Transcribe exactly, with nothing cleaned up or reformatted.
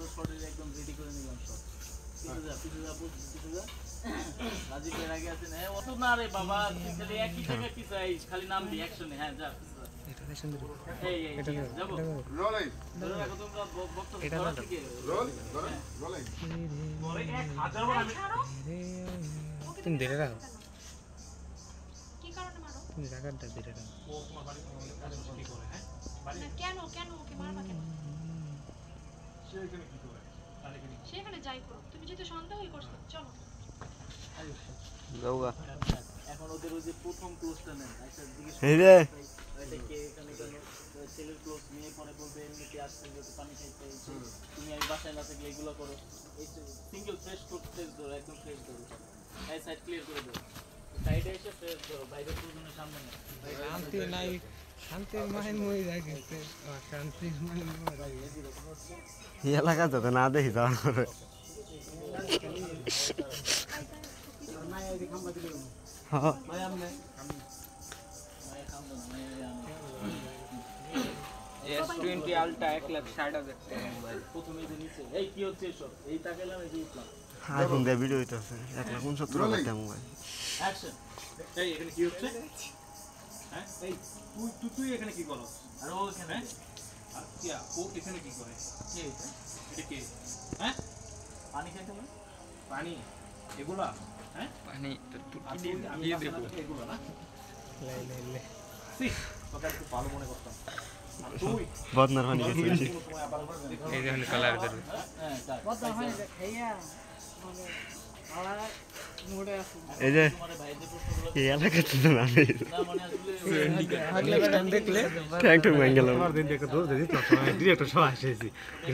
তুমি ধরে রাখো কি কারণে মারো তুমি রাগাটা ধরে রাখো ও তোমার বাড়ি কোন করে হ্যাঁ বাড়ি কেন কেন ওকে মারবা কেন সে এখানে কি করে তাহলে কি সে এখানে যাই করো তুমি যদি সন্দেহই করছো চলো আরে যাওগা এখন ওদের ওই যে প্রথম ক্লোজটা নেন আচ্ছা দিকে এই রে এটা কে এখানে কেন সেলের ক্লোজ নিয়ে পরে বলবে এমনিতে আসছে যেতে পানি খাইতে তুমি এই বাসায় না থাকলে এগুলো করো এই সিঙ্গেল ফ্রেশ করতে ধরো একদম ফ্রেশ ধরো এই সাইড ক্লিয়ার করে দাও সাইড এসে ফ্রেশ ধরো বাইরে পুরোনো সামনে না শান্তি নাই শান্তি মহিন মই লাগে শান্তি মহিন মই লাগে এই এলাকা যত না দেখি যাওয়ার পরে নাই এই খাম্বা দিল হ্যাঁ ভাই আমনে আমি ভাই খাম্বা নাই এস twenty আলটা এক লাখ ষাট হাজার টাকা ভাই প্রথমে যে নিচে এই কি হচ্ছে সব এই তাকালাম এই ইসলাম I don't have video it also. I can't even stop talking. Action. Hey, what are you doing? Hey, you, you, you, what are you doing? Are you okay? Hey, what are you doing? Hey, what are you doing? Hey, water. Water. Egula. Hey, water. You, you, you, egula, na. Le, le, le. See, look at you, follow me, Gopal. बहुत nervous निकल रही है ये देखने colour इधर बहुत nervous है यार हमारा मूड है ये जो ये अलग कितना नाम है अगले टाइम देख ले कैरेक्टर में एंगल हमारे दिन देखो दोस्त देखिए तो डायरेक्टर शाह है जी